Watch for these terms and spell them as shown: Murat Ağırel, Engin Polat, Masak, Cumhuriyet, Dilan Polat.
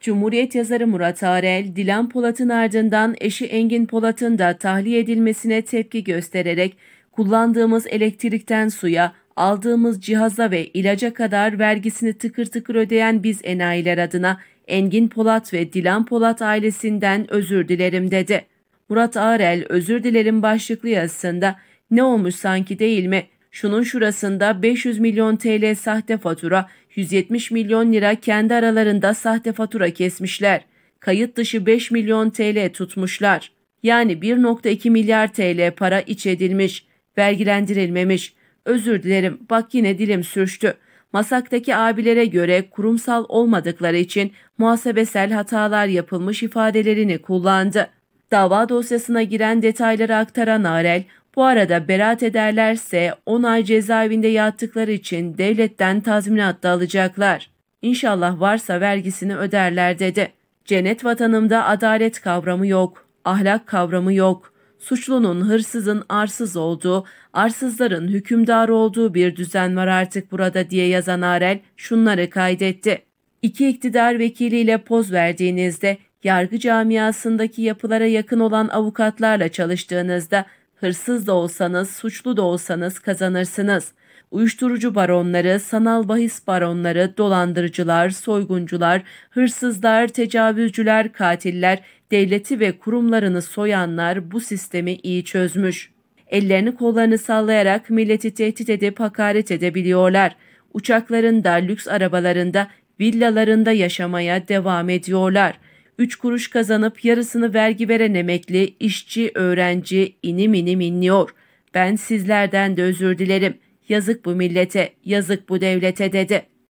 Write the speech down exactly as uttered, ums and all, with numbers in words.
Cumhuriyet yazarı Murat Ağırel, Dilan Polat'ın ardından eşi Engin Polat'ın da tahliye edilmesine tepki göstererek kullandığımız elektrikten suya, aldığımız cihaza ve ilaca kadar vergisini tıkır tıkır ödeyen biz enayiler adına Engin Polat ve Dilan Polat ailesinden özür dilerim dedi. Murat Ağırel özür dilerim başlıklı yazısında ne olmuş sanki değil mi? Şunun şurasında beş yüz milyon T L sahte fatura, yüz yetmiş milyon lira kendi aralarında sahte fatura kesmişler. Kayıt dışı beş milyon T L tutmuşlar. Yani bir nokta iki milyar T L para iç edilmiş, vergilendirilmemiş. Özür dilerim, bak yine dilim sürçtü. Masak'taki abilere göre kurumsal olmadıkları için muhasebesel hatalar yapılmış ifadelerini kullandı. Dava dosyasına giren detayları aktaran Ağırel, bu arada beraat ederlerse on ay cezaevinde yattıkları için devletten tazminat da alacaklar. İnşallah varsa vergisini öderler dedi. Cennet vatanımda adalet kavramı yok, ahlak kavramı yok. Suçlunun, hırsızın arsız olduğu, arsızların hükümdar olduğu bir düzen var artık burada diye yazan Ağırel şunları kaydetti. İki iktidar vekiliyle poz verdiğinizde, yargı camiasındaki yapılara yakın olan avukatlarla çalıştığınızda, hırsız da olsanız, suçlu da olsanız kazanırsınız. Uyuşturucu baronları, sanal bahis baronları, dolandırıcılar, soyguncular, hırsızlar, tecavüzcüler, katiller, devleti ve kurumlarını soyanlar bu sistemi iyi çözmüş. Ellerini kollarını sallayarak milleti tehdit edip hakaret edebiliyorlar. Uçaklarında, lüks arabalarında, villalarında yaşamaya devam ediyorlar. Üç kuruş kazanıp yarısını vergi veren emekli, işçi, öğrenci inim inim inliyor. Ben sizlerden de özür dilerim. Yazık bu millete, yazık bu devlete dedi.